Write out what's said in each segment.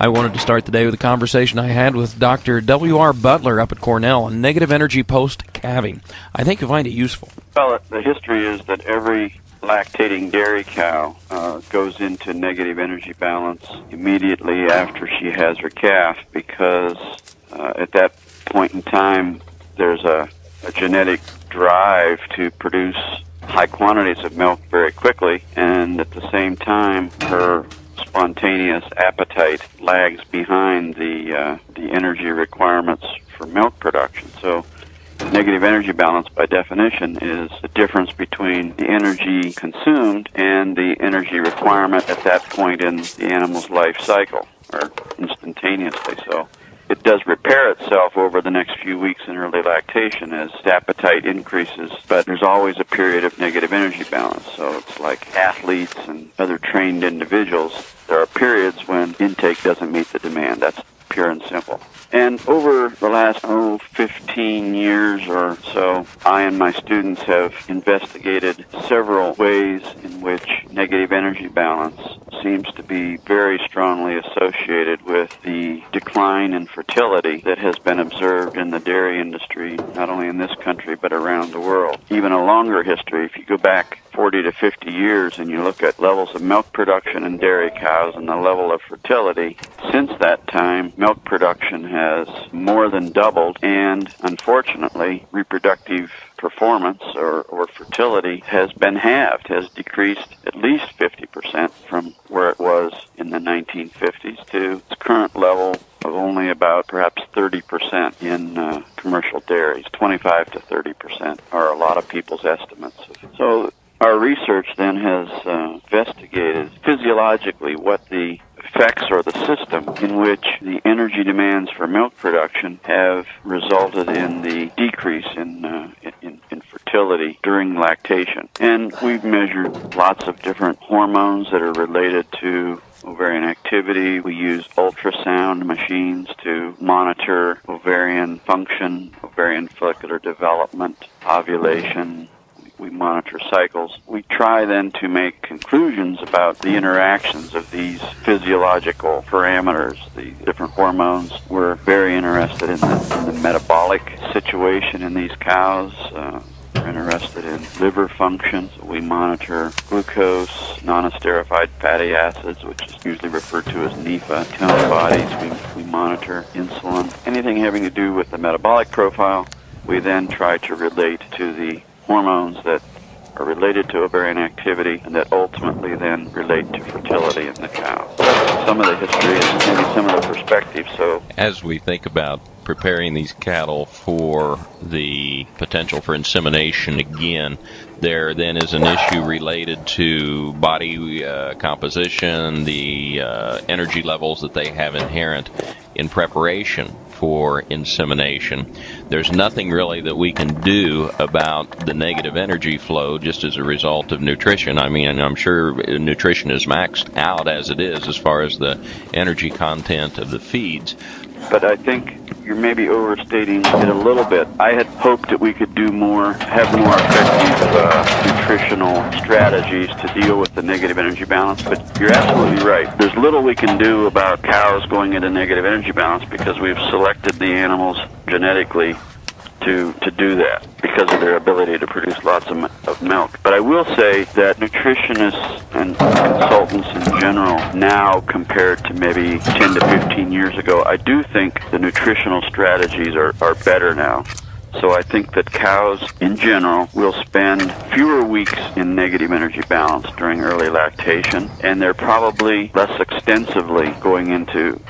I wanted to start the day with a conversation I had with Dr. W. R. Butler up at Cornell on negative energy post-calving. I think you'll find it useful. Well, the history is that every lactating dairy cow goes into negative energy balance immediately after she has her calf, because at that point in time, there's a genetic drive to produce high quantities of milk very quickly, and at the same time, her spontaneous appetite lags behind the energy requirements for milk production. So negative energy balance, by definition, is the difference between the energy consumed and the energy requirement at that point in the animal's life cycle, or instantaneously so. It does repair itself over the next few weeks in early lactation as appetite increases, but there's always a period of negative energy balance. So it's like athletes and other trained individuals. There are periods when intake doesn't meet the demand. That's pure and simple. And over the last 15 years or so, I and my students have investigated several ways in which negative energy balance seems to be very strongly associated with the decline in fertility that has been observed in the dairy industry, not only in this country but around the world. Even a longer history, if you go back 40 to 50 years and you look at levels of milk production in dairy cows and the level of fertility, since that time, milk production has more than doubled, and unfortunately, reproductive performance or fertility has been halved, has decreased at least 50% from where it was in the 1950s to its current level of only about perhaps 30% in commercial dairies. 25 to 30% are a lot of people's estimates. So our research then has investigated physiologically what the effects or the system in which the energy demands for milk production have resulted in the decrease in fertility during lactation. And we've measured lots of different hormones that are related to ovarian activity. We use ultrasound machines to monitor ovarian function, ovarian follicular development, ovulation. We monitor cycles. We try then to make conclusions about the interactions of these physiological parameters, the different hormones. We're very interested in the metabolic situation in these cows. We're interested in liver functions. We monitor glucose, non-esterified fatty acids, which is usually referred to as NEFA, ketone bodies. We monitor insulin. Anything having to do with the metabolic profile, we then try to relate to the hormones that are related to ovarian activity and that ultimately then relate to fertility in the cow. Some of the history and maybe some of the perspectives. So as we think about preparing these cattle for the potential for insemination again, there then is an issue related to body composition, the energy levels that they have inherent in preparation for insemination. There's nothing really that we can do about the negative energy flow just as a result of nutrition. I mean, I'm sure nutrition is maxed out as it is as far as the energy content of the feeds. But I think you're maybe overstating it a little bit. I had hoped that we could do more, have more effective nutritional strategies to deal with the negative energy balance, but you're absolutely right. There's little we can do about cows going into negative energy balance because we've selected the animals genetically to do that because of their ability to produce lots of milk. But I will say that nutritionists and consultants in general now, compared to maybe 10 to 15 years ago, I do think the nutritional strategies are better now. So I think that cows in general will spend fewer weeks in negative energy balance during early lactation, and they're probably less extensively going into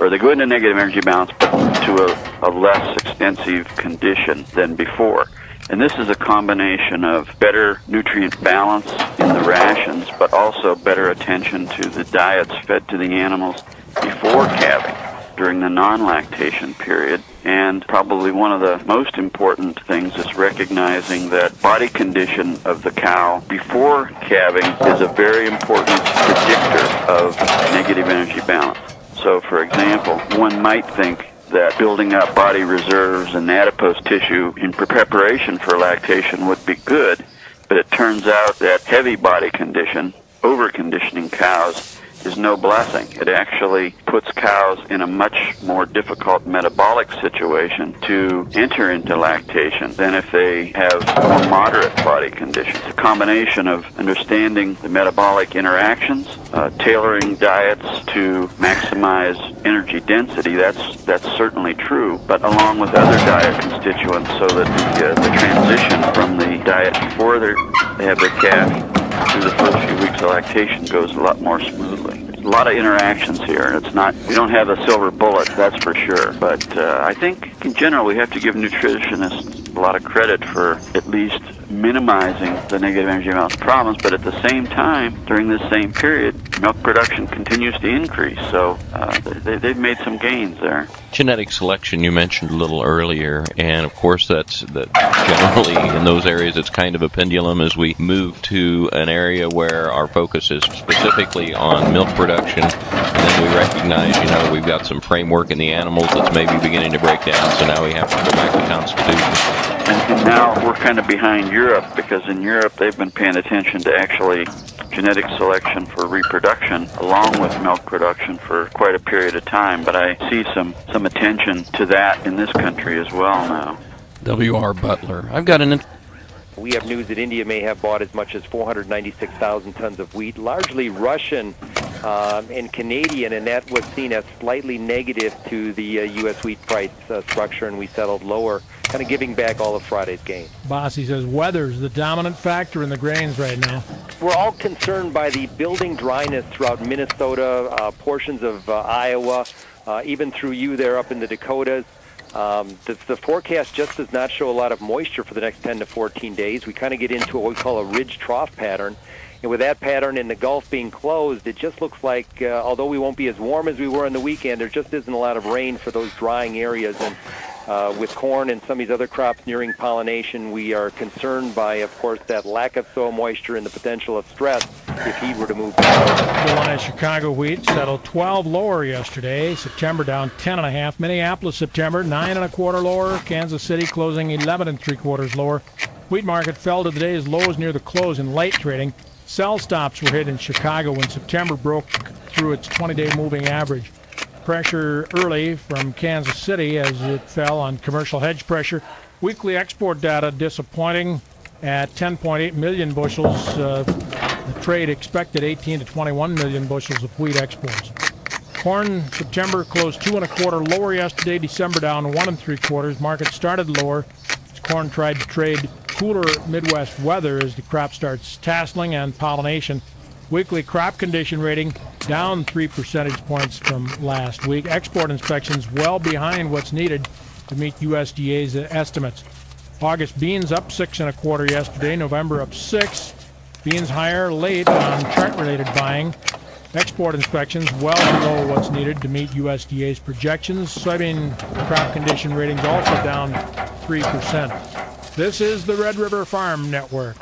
or they go into negative energy balance, but to a less extensive condition than before. And this is a combination of better nutrient balance in the rations, but also better attention to the diets fed to the animals before calving during the non-lactation period. And probably one of the most important things is recognizing that body condition of the cow before calving is a very important predictor of negative energy balance. So, for example, one might think that building up body reserves and adipose tissue in preparation for lactation would be good, but it turns out that heavy body condition, over-conditioning cows, is no blessing. It actually puts cows in a much more difficult metabolic situation to enter into lactation than if they have more moderate body conditions. A combination of understanding the metabolic interactions, tailoring diets to maximize energy density, that's certainly true, but along with other diet constituents so that the transition from the diet before they have their calf through the first few weeks of lactation goes a lot more smoothly. There's a lot of interactions here, and it's not, we don't have a silver bullet, that's for sure. But I think in general we have to give nutritionists a lot of credit for at least minimizing the negative energy balance problems, but at the same time, during this same period, milk production continues to increase, so they've made some gains there. Genetic selection you mentioned a little earlier, and of course that's generally in those areas it's kind of a pendulum as we move to an area where our focus is specifically on milk production, and then we recognize, you know, we've got some framework in the animals that's maybe beginning to break down, so now we have to go back to constitution. And now we're kind of behind Europe, because in Europe they've been paying attention to actually genetic selection for reproduction along with milk production for quite a period of time, but I see some attention to that in this country as well now. W. R. Butler. I've got an... We have news that India may have bought as much as 496,000 tons of wheat, largely Russian and Canadian, and that was seen as slightly negative to the U.S. wheat price structure, and we settled lower, kind of giving back all of Friday's gain. Bossy says weather's the dominant factor in the grains right now. We're all concerned by the building dryness throughout Minnesota, portions of Iowa, even through you there up in the Dakotas. The forecast just does not show a lot of moisture for the next 10 to 14 days. We kind of get into what we call a ridge trough pattern. And with that pattern and the Gulf being closed, it just looks like, although we won't be as warm as we were on the weekend, there just isn't a lot of rain for those drying areas. And with corn and some of these other crops nearing pollination, we are concerned by, of course, that lack of soil moisture and the potential of stress if he were to move down. Carolina Chicago wheat settled 12 lower yesterday. September down 10.5. Minneapolis September 9.25 lower. Kansas City closing 11.75 lower. Wheat market fell to today's lows near the close in late trading. Sell stops were hit in Chicago when September broke through its 20-day moving average. Pressure early from Kansas City as it fell on commercial hedge pressure. Weekly export data disappointing at 10.8 million bushels. The trade expected 18 to 21 million bushels of wheat exports. Corn September closed 2.25 lower yesterday. December down 1.75. Market started lower as corn tried to trade cooler Midwest weather as the crop starts tasseling and pollination. Weekly crop condition rating down 3 percentage points from last week. Export inspections well behind what's needed to meet USDA's estimates. August beans up 6.25 yesterday. November up 6. Beans higher late on chart-related buying. Export inspections well below what's needed to meet USDA's projections. Soybean crop condition ratings also down 3%. This is the Red River Farm Network.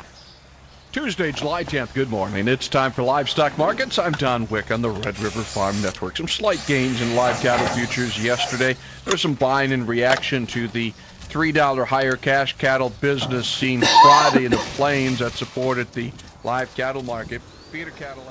Tuesday, July 10th. Good morning. It's time for Livestock Markets. I'm Don Wick on the Red River Farm Network. Some slight gains in live cattle futures yesterday. There was some buying in reaction to the $3 higher cash cattle business seen Friday in the Plains that supported the live cattle market. Feeder cattle...